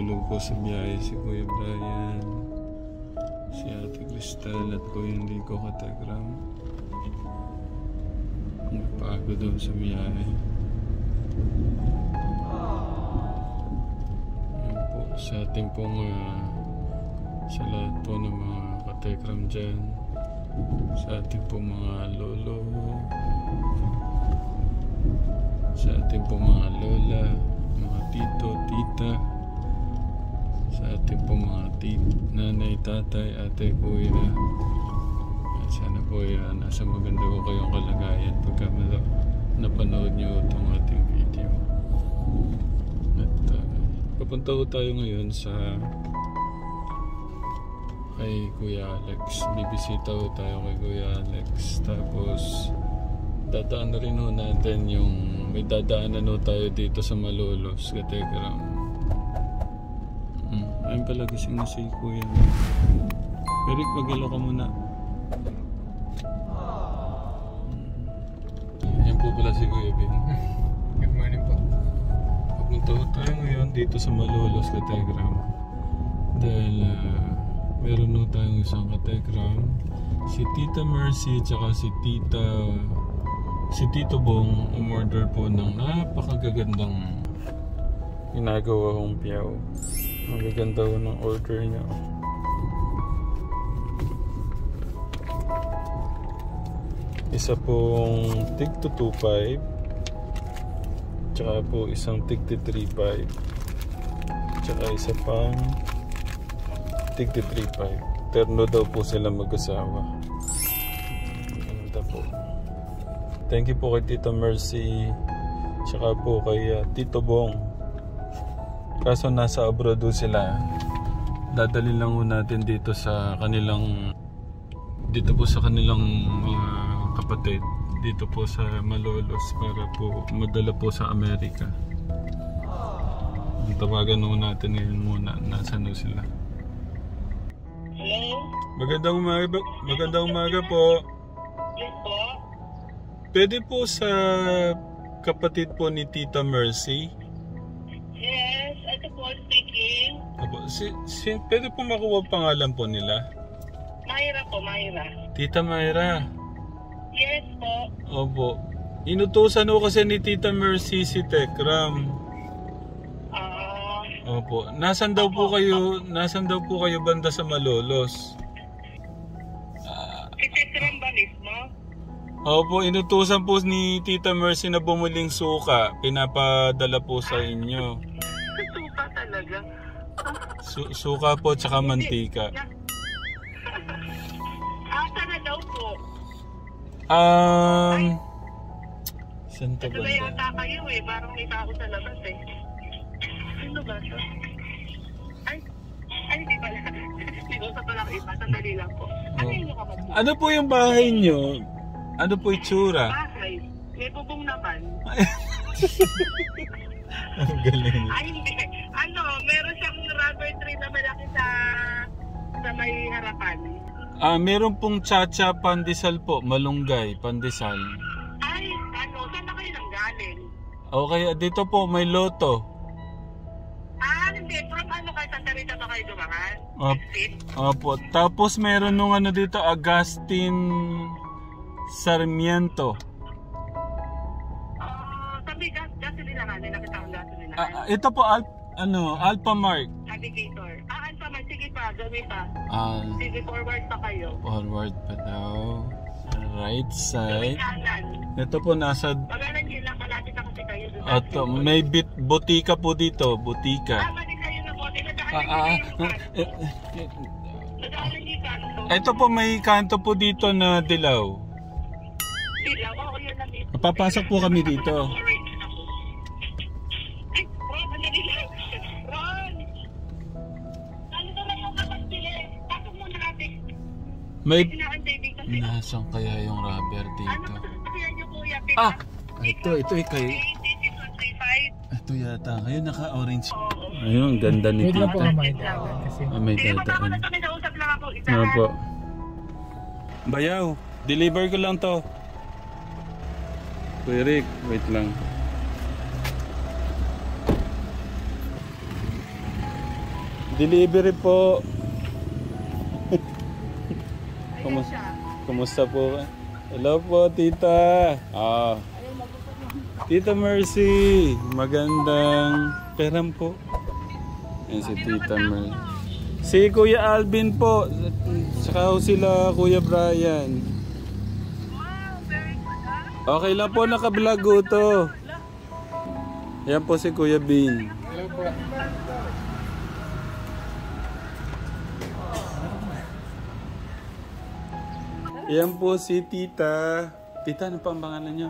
tulong po sa biyahe si Kuya Brian, si Ate Cristal at Kuya Enrico Katagram. Nagpaago doon sa biyahe. Yan po, sa ating pong sa lahat po ng mga Katagram dyan, sa ating po mga lolo, sa ating po mga lola, mga tito, tita, sa ating po mga nanay, tatay, ate, kuya, at sana po nasa maganda ko kayong kalagayan pagka napanood nyo itong ating video. At papunta ko tayo ngayon sa kay Kuya Alex. Bibisita ko tayo kay Kuya Alex, tapos dadaan na rin ho natin yung may dadaanan ho tayo dito sa Malolos, Katagram. Ayun pala, gising na si Kuya. Pero magilo ka muna. Ayun po pala si Kuya Ben. Good morning po. Papunta ho tayo ngayon dito sa Malolos, Katagram. Dahil meron ho tayong isang Katagram, si Tita Mercy tsaka si Tito Bong, umorder po ng napakagagandang ginagawa hong piyaw. Ang gaganda ho ng order niya. Isa pong tig to 2.5, tsaka po isang tig to 3.5, tsaka isa pang tig to 3.5. Terno daw po sila mag-asawa. Ganda po. Thank you po kay Tita Mercy tsaka po kay Tito Bong. Kaso nasa abroad sila. Dadalhin lang po natin dito sa kanilang mga kapatid dito po sa Malolos para po madala po sa Amerika. Tawagan po natin ngayon muna. Nasaan sila? Hello? Magandang umaga po. Yes po. Pwede po sa kapatid po ni Tita Mercy? Yes, ito po speaking. Apo, pwede po makuha pangalan po nila? Mayra po, Mayra. Tita Mayra? Yes po. Opo. Inutusan po kasi ni Tita Mercy si Tekram. Opo. Nasaan daw po kayo, banda sa Malolos? Si Tekram ba mismo? Opo, inutusan po ni Tita Mercy na bumuling suka. Pinapadala po sa inyo. Suka talaga? Suka po tsaka mantika. Asa na daw po? Saan to ba? Ito na yata kayo eh. Parang may tao sa labas eh. Ano ba ito? Ay, di pala. Nag-usap pala ko iba. Sandali lang po. Ano po yung bahay nyo? Ano po itsura? Bahay. May bubong naman. Ang galing. Ay, hindi. Ano, meron siyang rubber tree na malaki sa may harapan. Meron pong chacha pandesal po. Malunggay, pandesal. Ay, ano, saan na kayo nanggaling? Okay, dito po, may loto. Hindi. From ano kayo, Santa Rita ba kayo dumangan? Opo. Tapos meron nung ano dito, Agustin Sarmiento. Sabi gasolinahan, nakita ko gasolinahan. Ito po Alpha Mark. Navigator. Alpha Mark, sige pa, gawin pa. Sige, forward pa kayo. Forward pa daw. Right side. Ito po nasa Magalang sila, malapit na kasi kayo. Ito, may butika po dito, butika. Balik kayo na butika. Ito po may kanto po dito na dilaw. Papasok po kami dito. Ay, Ron, andali lang. Ron! Nandito na yung kapatid. Pasok muna natin. May nasaan kaya yung rubber dito? Ito kayo. Ito yata. Ayun, naka-orange. Ayun, ganda ni Tita. May dadaan. Ano po? Bayaw, deliver ko lang to. Kuya Rick, wait lang. Delivery po. Kumusta po? Hello po, tita. Ah. Tita Mercy, magandang peram po. Yan si Tita Mercy. Si Kuya Alvin po. Saka sila Kuya Brian. Okay lang po, naka-vlog to. Yan po si Kuya Bin. Hello po. Yan po si Tita. Tita, ano pa ang pangalan niyo?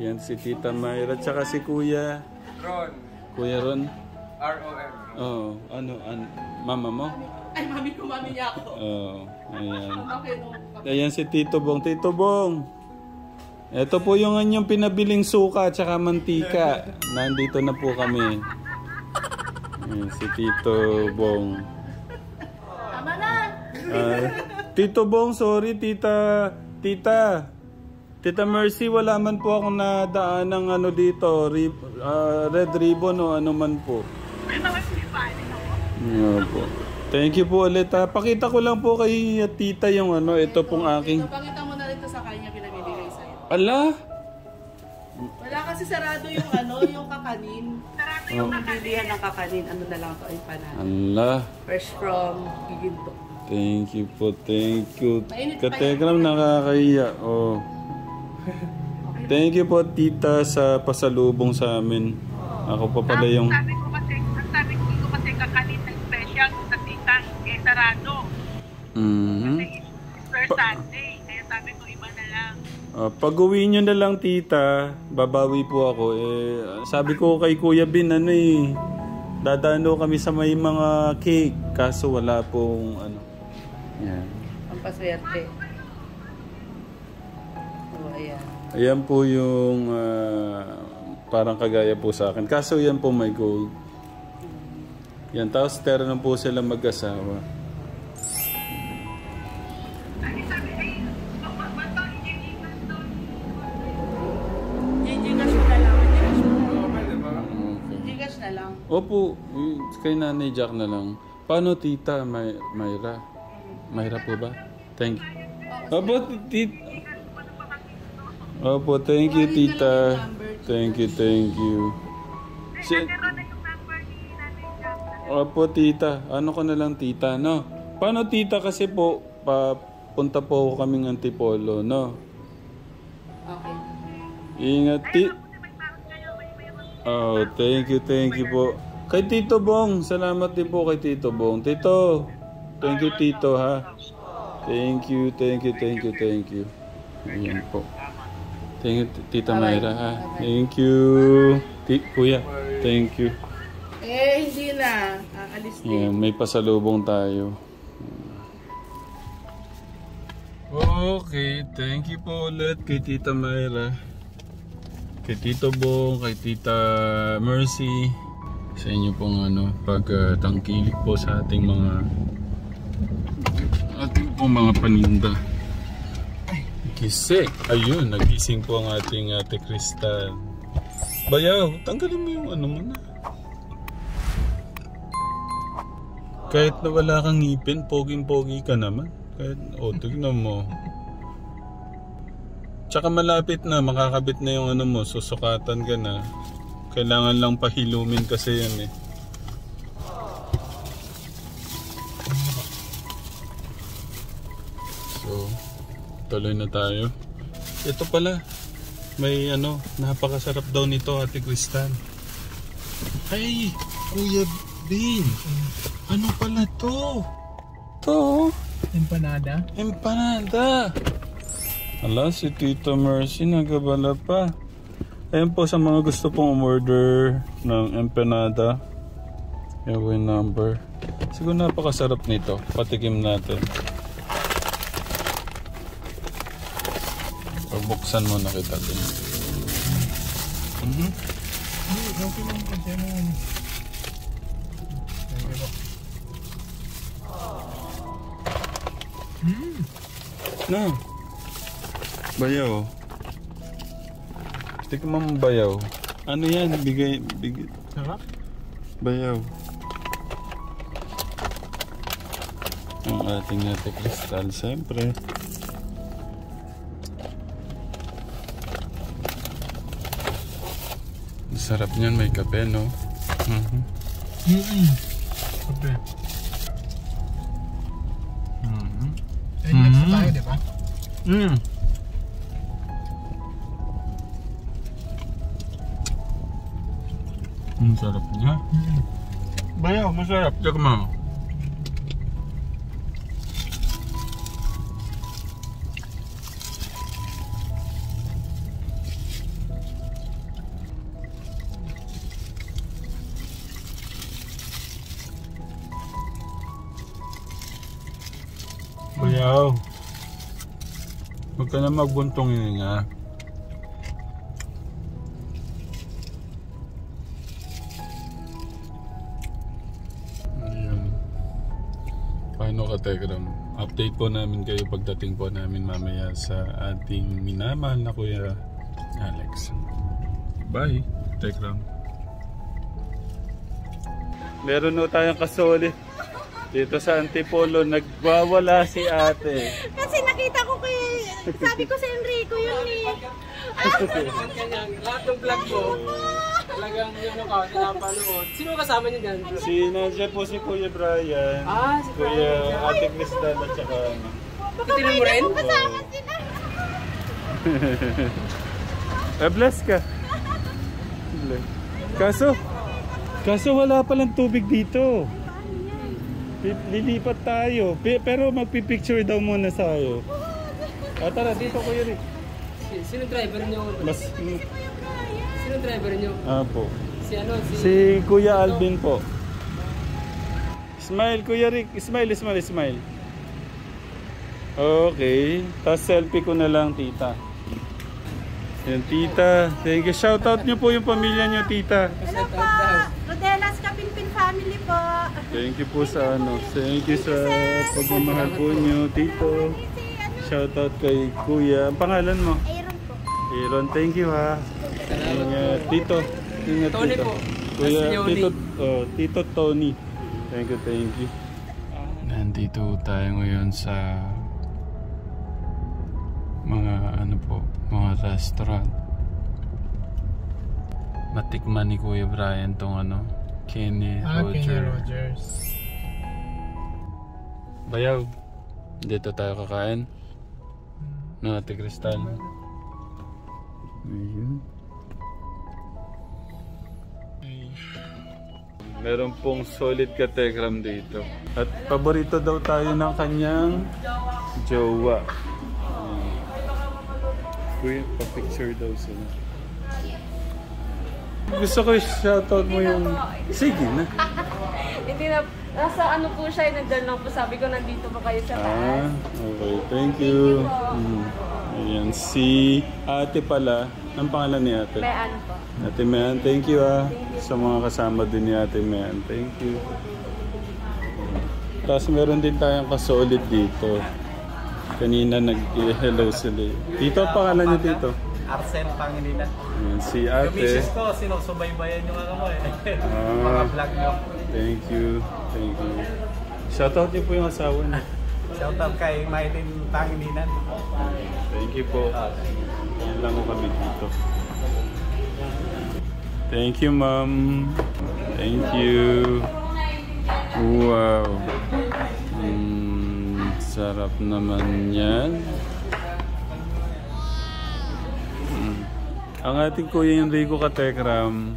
Yan si Tita Mayra. Tsaka si Kuya Ron. Kuya Ron? R-O-N. Oo. Ano? Mama mo? Ay, mami ko. Mami niya ako. Oo. Ayan. Ayan si Tito Bong. Tito Bong! Ito po yung anyong pinabiling suka tsaka mantika. Nandito na po kami. Ayan si Tito Bong. Tama na! Tito Bong, sorry Tita Mercy, wala man po akong nadaan ng ano dito, red ribbon o ano man po. Yeah, po. Thank you po ulit ha. Pakita ko lang po kay tita yung ano, ito pong aking. Pakita mo na rin ito sa kanya, pinabibigay sa'yo. Ala? Wala kasi sarado yung ano, yung kakanin. Sarado yung kakanin. Ng kakanin, ano na lang ito ay panalo. Ala? Fresh from Biganto. Thank you po, thank you. Kategram, nakakaiya. Oh. Thank you po, tita, sa pasalubong sa amin. Ako pa pala yung... Sabi ko kasi kakanin na special sa tita, eh sarado. Kasi it's first Sunday, kaya sabi ko iba na lang. Pag-uwi nyo na lang, tita, babawi po ako. Sabi ko kay Kuya Bin, ano eh, dadano kami sa may mga cake, kaso wala pong ano. Yan. Ang paswerte. Oh, ayan. Ayan po yung parang kagaya po sa akin. Kaso yan po may gold. Yan, tapos terno po sila mag-asawa. Gigas na lang. Opo, kay Nanay Jack na lang. Paano tita Mayra? Mayra po ba? Thank you. Opo, thank you, tita. Thank you. Opo, tita. Ano ko na lang, tita, no? Paano, tita, kasi po, papunta po kaming Antipolo, no? Okay. Ingat, tita. Oh, thank you po. Kay Tito Bong, salamat din po kay Tito Bong. Tito! Thank you, tito, ha? Thank you. Ayan po. Thank you, tita Mayra, ha? Thank you. Kuya, thank you. Eh, hindi na. Aalis din. May pasalubong tayo. Okay, thank you po ulit kay tita Mayra. Kay Tito Bong, kay tita Mercy. Sa inyo pong ano, pagtangkilik po sa ating mga paninda. Gising. Ayun, nagising po ang ating Ate Crystal. Bayaw, tanggalin mo yung ano mo na. Kahit na wala kang ngipin, poging-pogi ka naman. Kahit, tignan mo. Tsaka malapit na, makakabit na yung ano mo, susukatan ka na. Kailangan lang pahilumin kasi yan eh. Tuloy na tayo. Ito pala, may ano, napakasarap daw nito, Ate Crystal. Ay, Kuya Bin, ano pala to? To? Empanada. Ala, si Tito Mercy nagabala pa. Ayan po sa mga gusto pong umorder ng empanada, yung number. Siguro napakasarap nito, patikim natin. Buksan mo na kita din. No. Bayaw. Tikman mo bayaw. Ano yan? Bigay. Bayaw. ang ating natikristal, siyempre. Sarap niyan, may kape, no? Kape. Next tayo, diba? Sarap niya. Bayaw, masarap. Tsaka mama. Bayaw. Huwag ka na magbuntong yun nga. Paano ka, Telegram? Update po namin kayo pagdating po namin mamaya sa ating minamahal na Kuya Alex. Bye, Telegram. Meron na tayong kasoli dito sa Antipolo. Nagwawala si ate. Kasi nakita ko kayo, sabi ko sa Enrico yun eh. Lahat ng vlog ko, talagang yun ako, tinapanood. Sino kasama niyo dyan? Nandiyan po si Kuya Brian, si Kuya Ate Cristal at saka... Baka may nakapasama sila! Bless ka! Kaso wala palang tubig dito. Lilipat tayo, pero magpipicture daw muna sa'yo. Tara, dito Kuya Rick. Sino driver niyo? Sino driver niyo? Po. Si Kuya Alvin po. Smile Kuya Rick, smile. Okay, tapos selfie ko na lang tita. Yan tita, thank you. Shout out niyo po yung pamilya niyo tita. Hello po, Rodelas Kapinpin family po. Thank you po sa ano, thank you sa pagmamahal po niyo tito. Shout out kay Kuya. Ang pangalan mo? Aaron po. Aaron, thank you ha. Ingat Tito. Ingat Tony Tito. Po. Kuya, Tito, Tito Tony. Thank you, thank you. Nandito tayo ngayon sa mga ano po, mga restaurant. Matikman ni Kuya Brian tong ano, Kenny Rogers. Kenny Rogers. Bayaw, dito tayo kakain. No, Ate Cristal. Ayun. Meron pong solid ka Telegram dito. At paborito daw tayo ng kanyang jowa. Kuya, pa-picture daw sila. Gusto ko i-shoutout mo yung... Sige na. Hindi na. Nasa ano po siya, nandun lang po. Sabi ko, nandito po kayo sa taas. Okay, thank you. Ayan, si ate pala. Ang pangalan ni ate? Mayan po. Ate Mayan, thank you sa mga kasama din ni Ate Mayan. Thank you. Tapos meron din tayong kasolid dito. Kanina nag-hello sila. Dito ang pangalan niyo dito? Arsen Pangilinan. Ayan, si ate. Yung misis ko, sinusubaybayan nyo nga mo eh. Mga vlog nyo. Thank you, thank you. Shoutout niyo po yung asawa niyo. Shoutout kay Mylin Pangilinan. Thank you po. Yan lang kami dito. Thank you, ma'am. Thank you. Wow. Sarap naman yan. Ang ating Kuya Enrico Katekram,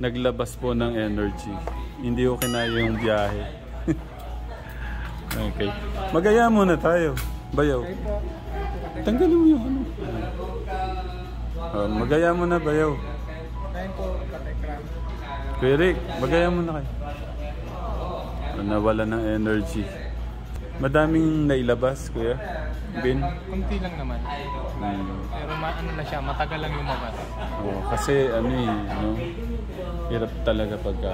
naglabas po ng energy. Hindi ko kinaya yung biyahe. Okay. Magaya muna tayo. Bayaw. Tanggalin mo yung ano. Magaya muna, bayaw. Kuya Rick, magaya muna kayo. Nawala ng energy. Madaming nailabas, Kuya Bin? Kunti lang naman. Pero ano na siya, matagal lang lumabas. Oo, kasi ano eh, no? Hirap talaga pagka...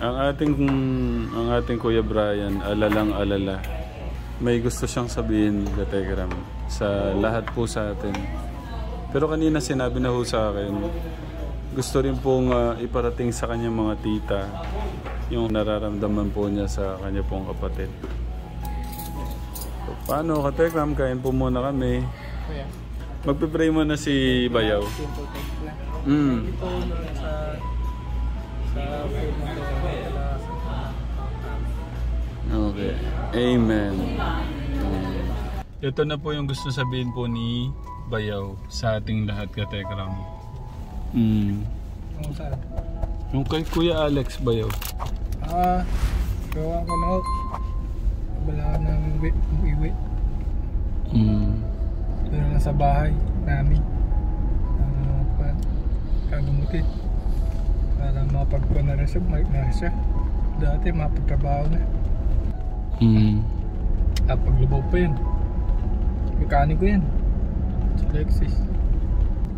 Ang ating Kuya Brian, alalang-alala. May gusto siyang sabihin, Telegram, sa lahat po sa atin. Pero kanina sinabi na ho sa akin, gusto rin pong iparating sa kanyang mga tita yung nararamdaman po niya sa kanya pong kapatid. So, paano Katekram, kain po muna kami. Magpipray mo na si Bayaw. Okay. Amen. Ito na po yung gusto sabihin po ni Bayaw sa ating lahat, Katekram. Yung kay Kuya Alex Bayaw. Gawa ko na ako. Balaan namin iwi. Doon na sa bahay namin. Kagamutin. Para mapagpanarin siya, maignan siya. Dati mapagtrabaho na. At paglubaw pa yun. Mekaniko yan. Alexis.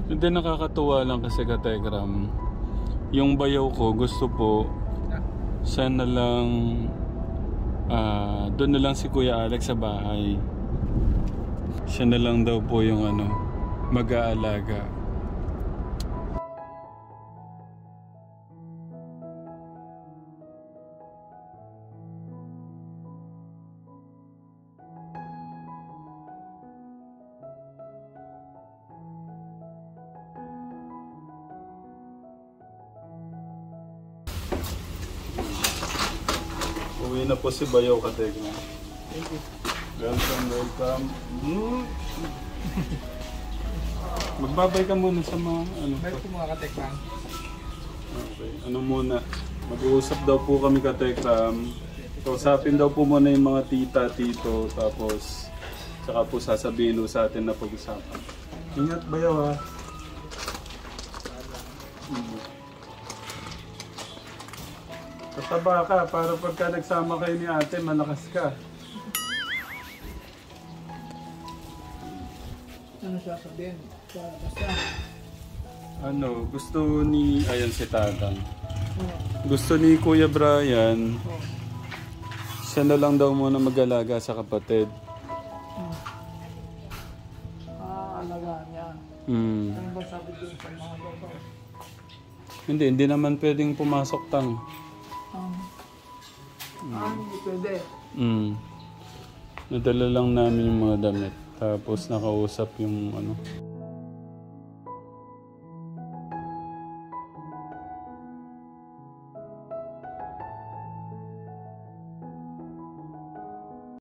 Hindi, nakakatuwa lang kasi, Katekram. Yung Bayaw ko gusto po sana lang doon na lang si Kuya Alex sa bahay. Siya na lang daw po yung mag-aalaga. Uwi na po si Bayaw, Katekram. Thank you. Welcome, welcome. Magbabay ka muna sa mga ano. Bye po mga Katekram. Okay. Ano muna? Mag-uusap daw po kami, Katekram. Kausapin daw po muna yung mga tita, tito. Tapos, saka po sasabihin sa atin na pag-usapan. Ingat, Bayaw, ha? Tataba ka, para pagka nagsama kayo ni ate, malakas ka. Ano siya sabihin? Basta. Ano, gusto ni... Ayan si Tatang. Gusto ni Kuya Brian, siya na lang daw muna mag-alaga sa kapatid. Alagaan niya. Ano ba sabi din sa mga babae? Hindi naman pwedeng pumasok, Tang. Hindi pwede. Nadala lang namin yung mga damit. Tapos nakausap yung ano.